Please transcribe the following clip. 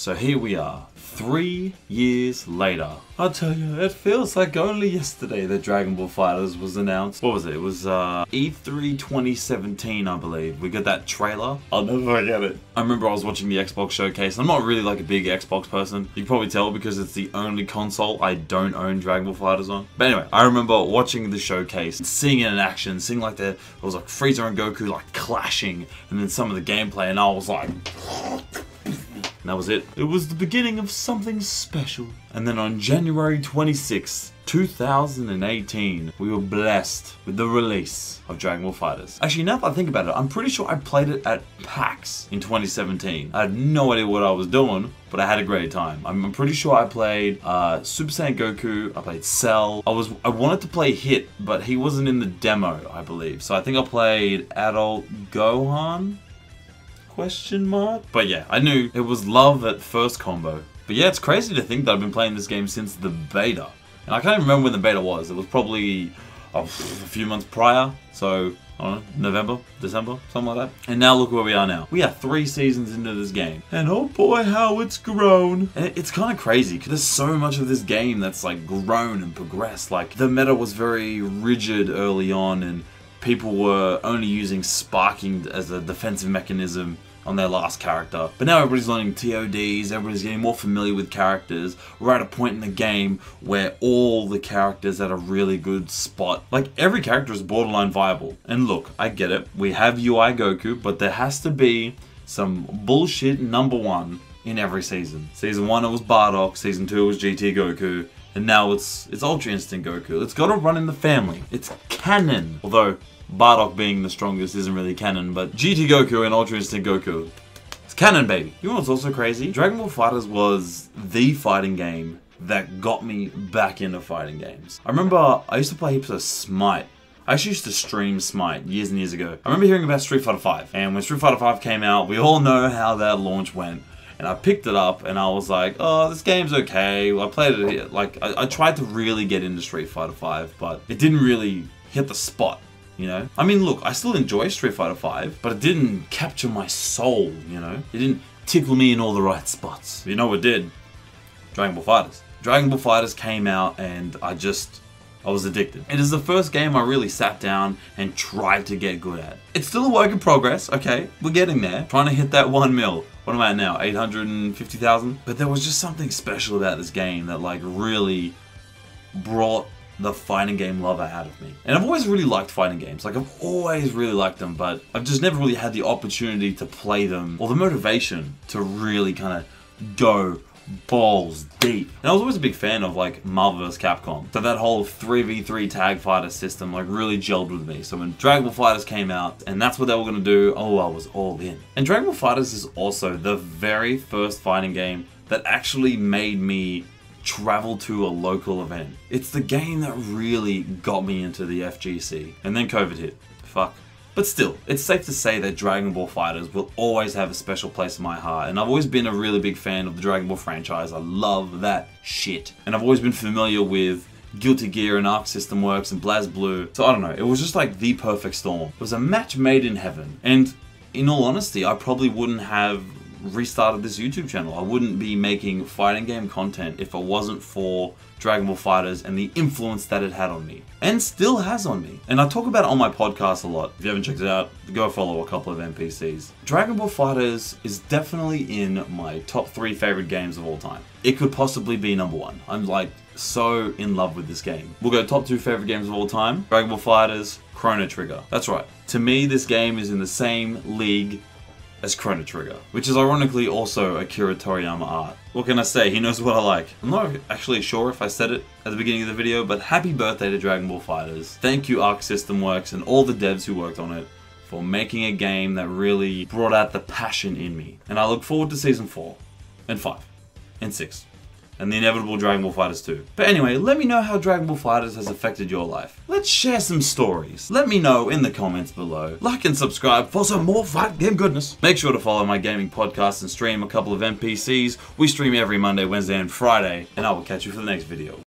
So here we are, 3 years later. I'll tell you, it feels like only yesterday that Dragon Ball FighterZ was announced. What was it? It was E3 2017, I believe. We got that trailer. I'll never forget it. I remember I was watching the Xbox showcase. I'm not really like a big Xbox person. You can probably tell because it's the only console I don't own Dragon Ball FighterZ on. But anyway, I remember watching the showcase, seeing it in action, seeing like there was like Frieza and Goku like clashing, and then some of the gameplay, and I was like... And that was it. It was the beginning of something special. And then on January 26th, 2018, we were blessed with the release of Dragon Ball FighterZ. Actually, now that I think about it, I'm pretty sure I played it at PAX in 2017. I had no idea what I was doing, but I had a great time. I'm pretty sure I played Super Saiyan Goku, I played Cell. I wanted to play Hit, but he wasn't in the demo, I believe. So I think I played Adult Gohan? Question mark? But yeah, I knew it was love at first combo. But yeah, it's crazy to think that I've been playing this game since the beta. And I can't even remember when the beta was. It was probably a few months prior. So, I don't know, November, December, something like that. And now look where we are now. We are 3 seasons into this game. And oh boy, how it's grown. And it's kind of crazy because there's so much of this game that's like grown and progressed. Like the meta was very rigid early on and people were only using sparking as a defensive mechanism on their last character. But now everybody's learning TODs, everybody's getting more familiar with characters. We're at a point in the game where all the characters at a really good spot. Like every character is borderline viable. And look, I get it. We have UI Goku, but there has to be some bullshit #1 in every season. Season 1 it was Bardock, season 2 it was GT Goku, and now it's Ultra Instinct Goku. It's gotta run in the family. It's canon. Although Bardock being the strongest isn't really canon, but GT Goku and Ultra Instinct Goku, it's canon, baby. You know what's also crazy? Dragon Ball FighterZ was the fighting game that got me back into fighting games. I remember I used to play heaps of Smite. I actually used to stream Smite years and years ago. I remember hearing about Street Fighter V, and when Street Fighter V came out, we all know how that launch went. And I picked it up and I was like, oh, this game's okay. I played it, like, I tried to really get into Street Fighter V, but it didn't really hit the spot. You know, I mean, look, I still enjoy Street Fighter V, but it didn't capture my soul, you know? It didn't tickle me in all the right spots. You know what did? Dragon Ball FighterZ. Dragon Ball FighterZ came out and I was addicted. It is the first game I really sat down and tried to get good at. It's still a work in progress, okay? We're getting there. Trying to hit that 1 mil. What am I at now, 850,000? But there was just something special about this game that like really brought the fighting game lover out of me. And I've always really liked fighting games. Like I've always really liked them, but I've just never really had the opportunity to play them or the motivation to really kind of go balls deep. And I was always a big fan of like Marvel vs. Capcom. So that whole 3v3 tag fighter system like really gelled with me. So when Dragon Ball FighterZ came out and that's what they were gonna do, oh, I was all in. And Dragon Ball FighterZ is also the very first fighting game that actually made me travel to a local event. It's the game that really got me into the FGC. And then COVID hit. Fuck. But still, it's safe to say that Dragon Ball FighterZ will always have a special place in my heart. And I've always been a really big fan of the Dragon Ball franchise. I love that shit. And I've always been familiar with Guilty Gear and Arc System Works and BlazBlue. So I don't know, it was just like the perfect storm. It was a match made in heaven. And in all honesty, I probably wouldn't have restarted this YouTube channel. I wouldn't be making fighting game content if it wasn't for Dragon Ball FighterZ and the influence that it had on me. And still has on me. And I talk about it on my podcast a lot. If you haven't checked it out, go follow A Couple of NPCs. Dragon Ball FighterZ is definitely in my top 3 favorite games of all time. It could possibly be #1. I'm like so in love with this game. We'll go top 2 favorite games of all time. Dragon Ball FighterZ, Chrono Trigger. That's right. To me, this game is in the same league as Chrono Trigger, which is ironically also Akira Toriyama art. What can I say? He knows what I like. I'm not actually sure if I said it at the beginning of the video, but happy birthday to Dragon Ball FighterZ. Thank you Arc System Works and all the devs who worked on it for making a game that really brought out the passion in me. And I look forward to season 4 and 5 and 6 and the inevitable Dragon Ball FighterZ 2. But anyway, let me know how Dragon Ball FighterZ has affected your life. Let's share some stories. Let me know in the comments below. Like and subscribe for some more fight game goodness. Make sure to follow my gaming podcast and stream A Couple of NPCs. We stream every Monday, Wednesday, and Friday, and I will catch you for the next video.